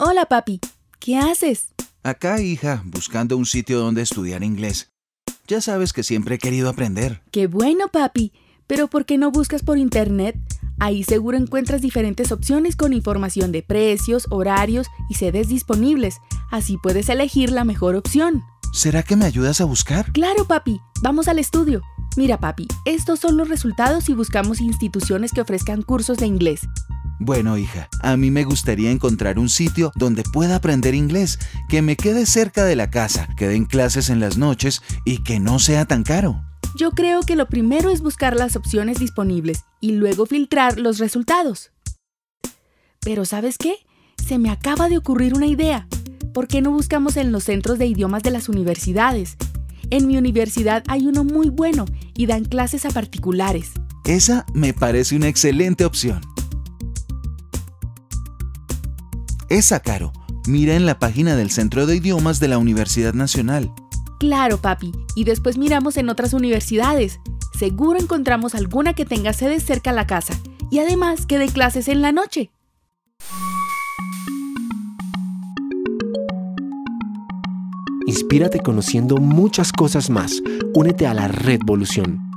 Hola, papi. ¿Qué haces? Acá, hija, buscando un sitio donde estudiar inglés. Ya sabes que siempre he querido aprender. ¡Qué bueno, papi! Pero ¿por qué no buscas por internet? Ahí seguro encuentras diferentes opciones con información de precios, horarios y sedes disponibles. Así puedes elegir la mejor opción. ¿Será que me ayudas a buscar? ¡Claro, papi! ¡Vamos al estudio! Mira, papi, estos son los resultados si buscamos instituciones que ofrezcan cursos de inglés. Bueno, hija, a mí me gustaría encontrar un sitio donde pueda aprender inglés, que me quede cerca de la casa, que den clases en las noches y que no sea tan caro. Yo creo que lo primero es buscar las opciones disponibles y luego filtrar los resultados. Pero ¿sabes qué? Se me acaba de ocurrir una idea. ¿Por qué no buscamos en los centros de idiomas de las universidades? En mi universidad hay uno muy bueno y dan clases a particulares. Esa me parece una excelente opción. Esa, Caro. Mira en la página del Centro de Idiomas de la Universidad Nacional. Claro, papi. Y después miramos en otras universidades. Seguro encontramos alguna que tenga sedes cerca a la casa y además que dé clases en la noche. Inspírate conociendo muchas cosas más. Únete a la Redvolución.